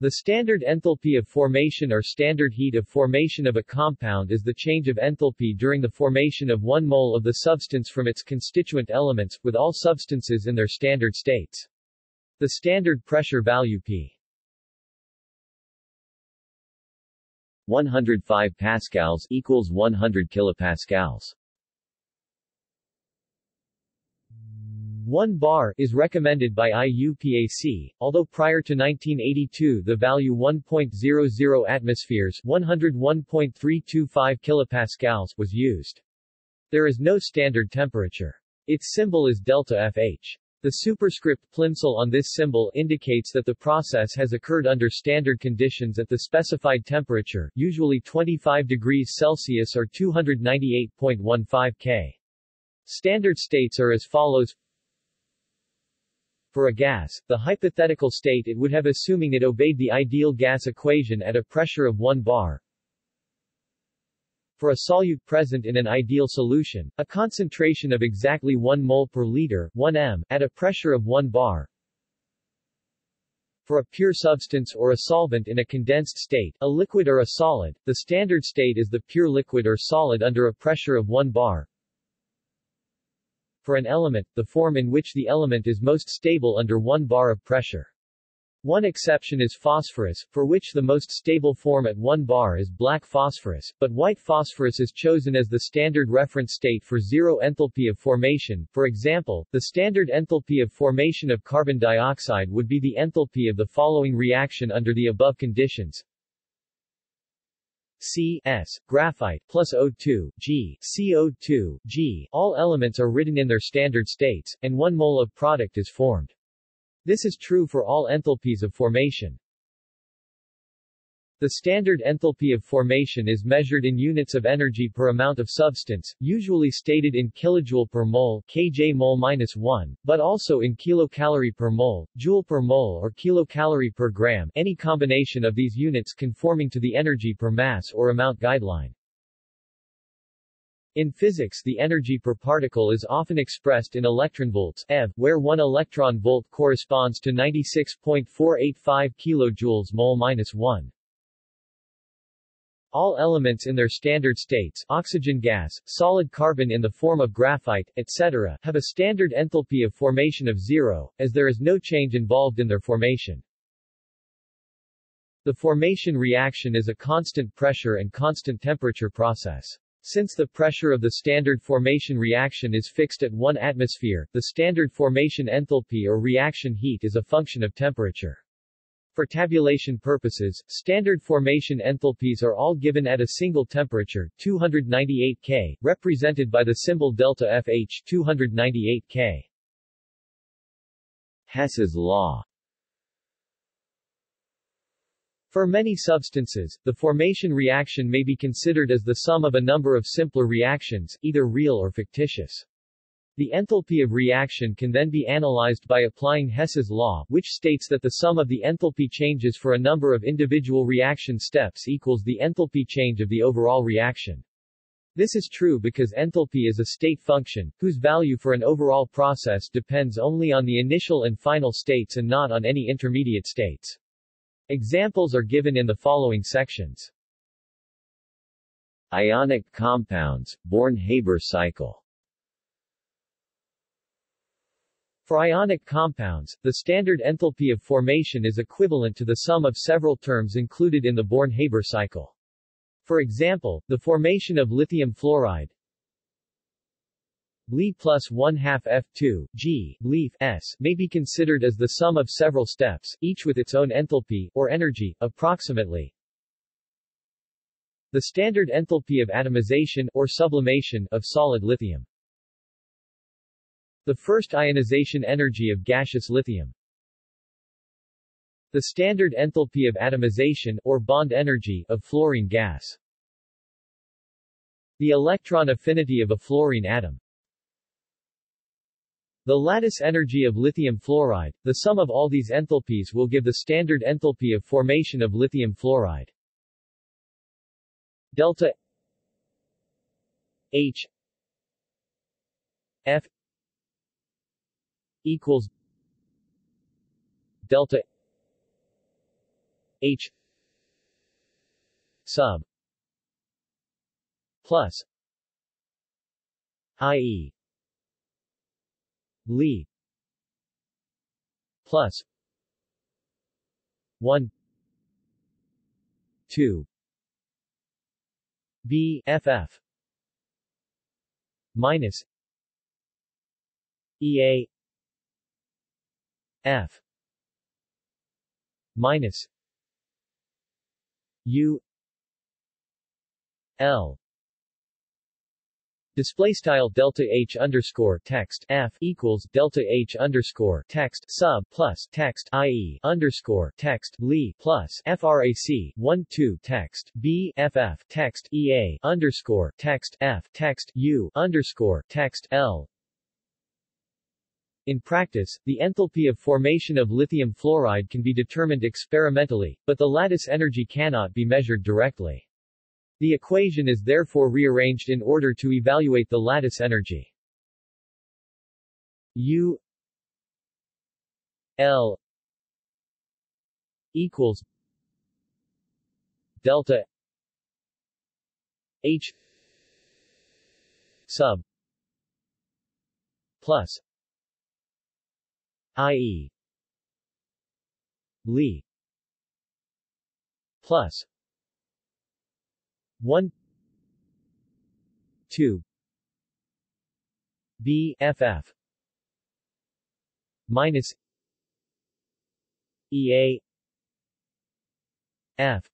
The standard enthalpy of formation or standard heat of formation of a compound is the change of enthalpy during the formation of 1 mole of the substance from its constituent elements, with all substances in their standard states. The standard pressure value P 105 pascals equals 100 kilopascals. 1 bar is recommended by IUPAC, although prior to 1982 the value 1.00 atmospheres 101.325 kilopascals was used. There is no standard temperature. Its symbol is delta FH. The superscript Plimsoll on this symbol indicates that the process has occurred under standard conditions at the specified temperature, usually 25 degrees Celsius or 298.15 K. Standard states are as follows. For a gas, the hypothetical state it would have assuming it obeyed the ideal gas equation at a pressure of 1 bar. For a solute present in an ideal solution, a concentration of exactly 1 mole per liter 1 m, at a pressure of 1 bar. For a pure substance or a solvent in a condensed state, a liquid or a solid, the standard state is the pure liquid or solid under a pressure of 1 bar. For an element, the form in which the element is most stable under 1 bar of pressure. One exception is phosphorus, for which the most stable form at 1 bar is black phosphorus, but white phosphorus is chosen as the standard reference state for zero enthalpy of formation. For example, the standard enthalpy of formation of carbon dioxide would be the enthalpy of the following reaction under the above conditions. C S graphite plus O2 G CO2 G. All elements are written in their standard states, and 1 mole of product is formed. This is true for all enthalpies of formation. The standard enthalpy of formation is measured in units of energy per amount of substance, usually stated in kilojoule per mole (kJ mol-1), but also in kilocalorie per mole, joule per mole or kilocalorie per gram, any combination of these units conforming to the energy per mass or amount guideline. In physics, the energy per particle is often expressed in electron volts (eV), where 1 electron volt corresponds to 96.485 kilojoules mol-1. All elements in their standard states, oxygen gas, solid carbon in the form of graphite, etc., have a standard enthalpy of formation of 0, as there is no change involved in their formation. The formation reaction is a constant pressure and constant temperature process. Since the pressure of the standard formation reaction is fixed at 1 atmosphere, the standard formation enthalpy or reaction heat is a function of temperature. For tabulation purposes, standard formation enthalpies are all given at a single temperature, 298 K, represented by the symbol delta FH 298 K. Hess's law. For many substances, the formation reaction may be considered as the sum of a number of simpler reactions, either real or fictitious. The enthalpy of reaction can then be analyzed by applying Hess's law, which states that the sum of the enthalpy changes for a number of individual reaction steps equals the enthalpy change of the overall reaction. This is true because enthalpy is a state function, whose value for an overall process depends only on the initial and final states and not on any intermediate states. Examples are given in the following sections. Ionic compounds, Born-Haber cycle. For ionic compounds, the standard enthalpy of formation is equivalent to the sum of several terms included in the Born-Haber cycle. For example, the formation of lithium fluoride, Li plus 1/2 F2, G, Li, S, may be considered as the sum of several steps, each with its own enthalpy, or energy, approximately. The standard enthalpy of atomization, or sublimation, of solid lithium. The first ionization energy of gaseous lithium. The standard enthalpy of atomization, or bond energy, of fluorine gas. The electron affinity of a fluorine atom. The lattice energy of lithium fluoride. The sum of all these enthalpies will give the standard enthalpy of formation of lithium fluoride. Delta H F equals delta H sub plus i.e. Li plus 1 2 B FF minus EA F minus U L display style delta H underscore text F equals delta H underscore text sub plus text IE underscore text Li plus frac 1 2 text B FF text EA underscore text F text U underscore text L. In practice, the enthalpy of formation of lithium fluoride can be determined experimentally, but the lattice energy cannot be measured directly. The equation is therefore rearranged in order to evaluate the lattice energy. U L equals delta H sub plus IE Li plus 1 2 B FF minus EA F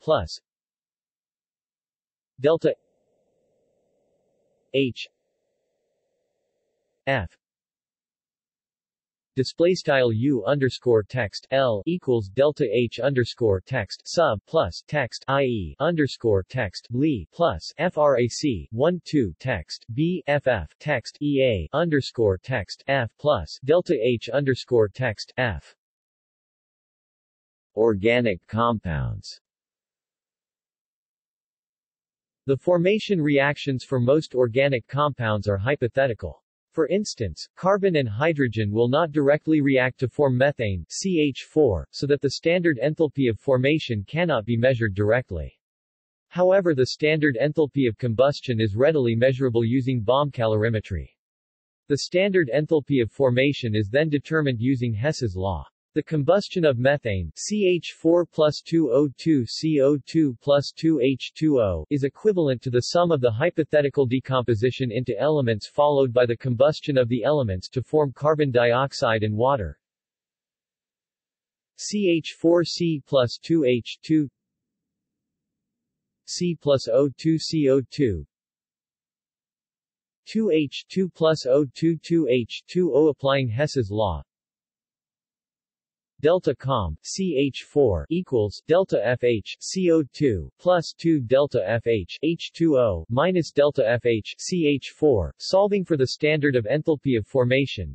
plus delta H F display style U underscore text L equals delta H underscore text sub plus text IE underscore text Li plus frac 1 2 text B FF text EA underscore text F plus delta H underscore text F. Organic compounds. The formation reactions for most organic compounds are hypothetical. For instance, carbon and hydrogen will not directly react to form methane, CH4, so that the standard enthalpy of formation cannot be measured directly. However, the standard enthalpy of combustion is readily measurable using bomb calorimetry. The standard enthalpy of formation is then determined using Hess's law. The combustion of methane, CH4 plus 2O2 CO2 plus 2H2O, is equivalent to the sum of the hypothetical decomposition into elements followed by the combustion of the elements to form carbon dioxide and water. CH4C plus 2H2 C plus O2 CO2 2H2 plus O2 2H2O. Applying Hess's law, delta COM CH4 equals delta FH CO2 plus 2 delta FH H2O minus delta FH CH4, solving for the standard of enthalpy of formation.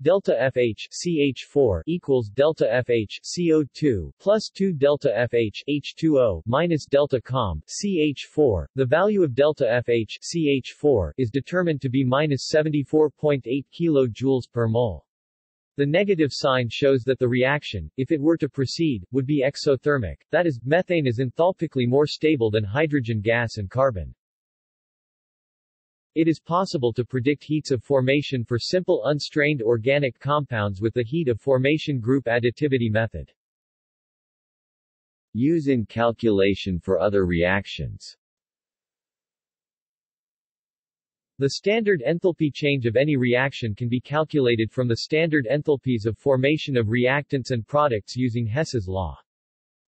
Delta FH CH4 equals delta FH CO2 plus 2 delta FH H2O minus delta COM CH4. The value of delta FH CH4 is determined to be minus 74.8 kilojoules per mole. The negative sign shows that the reaction, if it were to proceed, would be exothermic, that is, methane is enthalpically more stable than hydrogen gas and carbon. It is possible to predict heats of formation for simple unstrained organic compounds with the heat of formation group additivity method. Use in calculation for other reactions. The standard enthalpy change of any reaction can be calculated from the standard enthalpies of formation of reactants and products using Hess's law.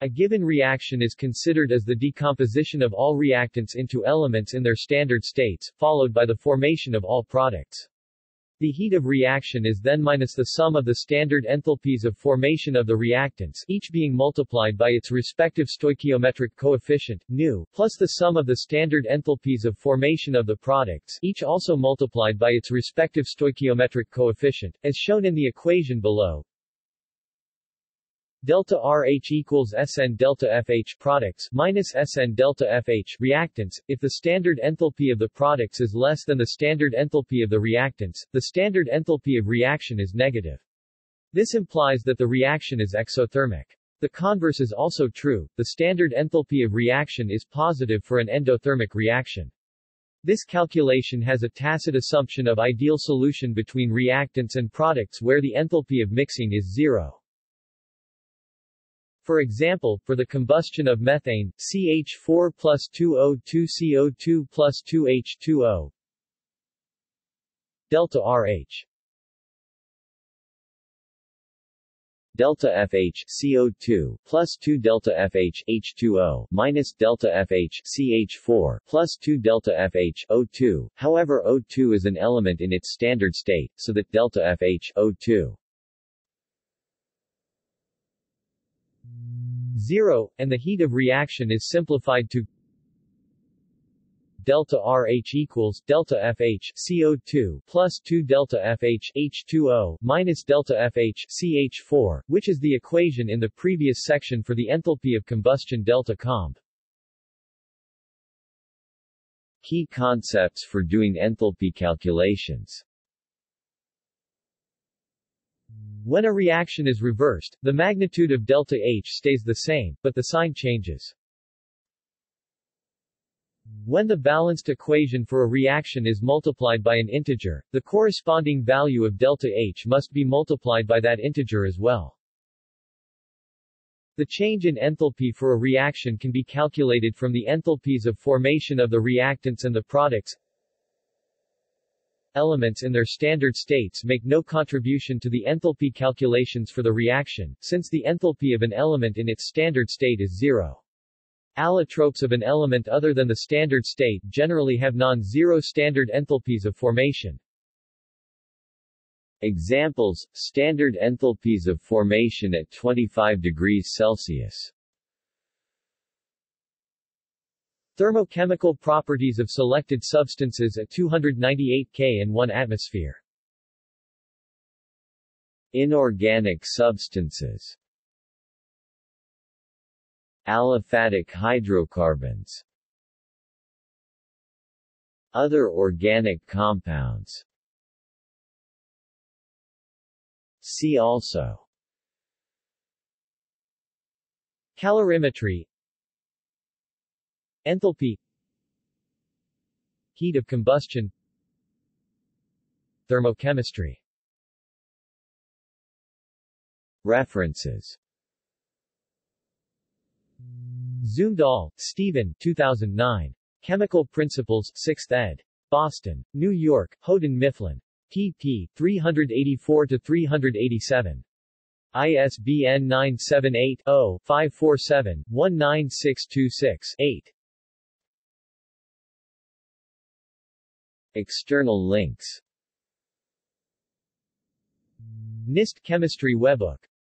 A given reaction is considered as the decomposition of all reactants into elements in their standard states, followed by the formation of all products. The heat of reaction is then minus the sum of the standard enthalpies of formation of the reactants, each being multiplied by its respective stoichiometric coefficient, nu, plus the sum of the standard enthalpies of formation of the products, each also multiplied by its respective stoichiometric coefficient, as shown in the equation below. Delta RH equals SN delta FH products minus SN delta FH reactants. If the standard enthalpy of the products is less than the standard enthalpy of the reactants, the standard enthalpy of reaction is negative. This implies that the reaction is exothermic. The converse is also true, the standard enthalpy of reaction is positive for an endothermic reaction. This calculation has a tacit assumption of ideal solution between reactants and products where the enthalpy of mixing is zero. For example, for the combustion of methane, CH4 + 2O2 CO2 + 2H2O, delta RH, delta FH CO2 plus 2 delta FH H2O minus delta FH CH4 plus 2 delta FH O2. However, O2 is an element in its standard state, so that delta FH O2 0, and the heat of reaction is simplified to delta RH equals delta FH CO2 plus 2 delta FH H2O minus delta FH CH4, which is the equation in the previous section for the enthalpy of combustion delta COMB. Key concepts for doing enthalpy calculations. When a reaction is reversed, the magnitude of delta H stays the same, but the sign changes. When the balanced equation for a reaction is multiplied by an integer, the corresponding value of delta H must be multiplied by that integer as well. The change in enthalpy for a reaction can be calculated from the enthalpies of formation of the reactants and the products. Elements in their standard states make no contribution to the enthalpy calculations for the reaction, since the enthalpy of an element in its standard state is zero. Allotropes of an element other than the standard state generally have non-zero standard enthalpies of formation. Examples: standard enthalpies of formation at 25 degrees Celsius. Thermochemical properties of selected substances at 298 K in 1 atmosphere. Inorganic substances. Aliphatic hydrocarbons. Other organic compounds. See also: calorimetry, enthalpy, heat of combustion, thermochemistry. References. Zumdahl, Stephen, 2009. Chemical Principles, 6th ed. Boston, New York, Houghton Mifflin. pp. 384-387. ISBN 978-0-547-19626-8. External links. NIST Chemistry Webbook.